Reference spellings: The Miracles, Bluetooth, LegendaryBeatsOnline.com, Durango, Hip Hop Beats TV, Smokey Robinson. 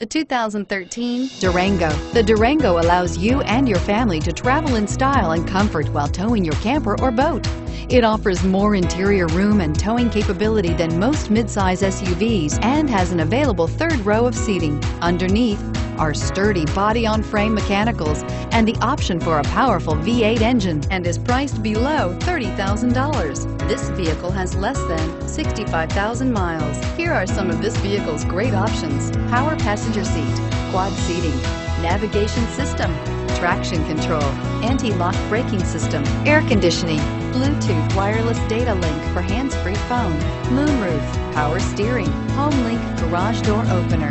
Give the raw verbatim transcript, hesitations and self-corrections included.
The two thousand thirteen Durango. The Durango allows you and your family to travel in style and comfort while towing your camper or boat. It offers more interior room and towing capability than most midsize S U Vs and has an available third row of seating. Underneath are sturdy body-on-frame mechanicals and the option for a powerful V eight engine, and is priced below thirty thousand dollars. This vehicle has less than sixty-five thousand miles. Here are some of this vehicle's great options: power passenger seat, quad seating, navigation system, traction control, anti-lock braking system, air conditioning, Bluetooth wireless data link for hands-free phone, moonroof, power steering, home link garage door opener.